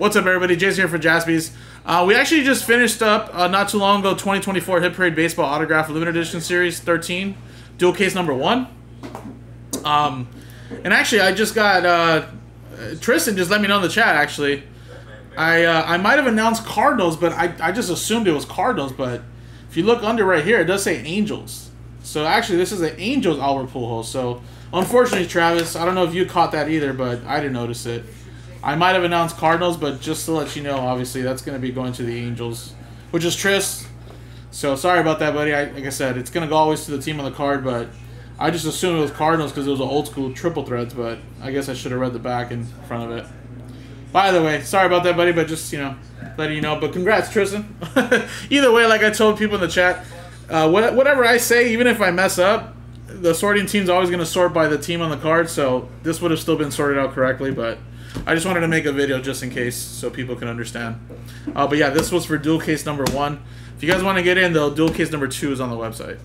What's up, everybody? Jason here for Jaspies. We actually just finished up, not too long ago, 2024 Hit Parade Baseball Autograph Limited Edition Series 13, dual case number 1. And actually, I just got, Tristan just let me know in the chat, actually. I might have announced Cardinals, but I just assumed it was Cardinals, but if you look under right here, it does say Angels. So actually, this is an Angels Albert Pujols. So unfortunately, Travis, I don't know if you caught that either, but I didn't notice it. I might have announced Cardinals, but just to let you know, obviously, that's going to be going to the Angels, which is Tris. So sorry about that, buddy. Like I said, it's going to go always to the team on the card, but I just assumed it was Cardinals because it was an old-school triple threads, but I guess I should have read the back in front of it. By the way, sorry about that, buddy, but just, you know, letting you know. But congrats, Tristan. Either way, like I told people in the chat, whatever I say, even if I mess up, the sorting team's always going to sort by the team on the card, so this would have still been sorted out correctly, but I just wanted to make a video just in case so people can understand. But yeah, this was for dual case number 1. If you guys want to get in, though, dual case number 2 is on the website.